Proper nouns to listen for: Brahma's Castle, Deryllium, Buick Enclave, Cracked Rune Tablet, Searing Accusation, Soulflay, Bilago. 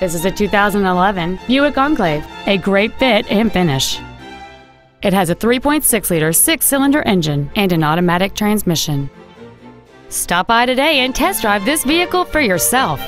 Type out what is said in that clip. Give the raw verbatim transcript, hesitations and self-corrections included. This is a two thousand eleven Buick Enclave, a great fit and finish. It has a three point six liter six-cylinder engine and an automatic transmission. Stop by today and test drive this vehicle for yourself.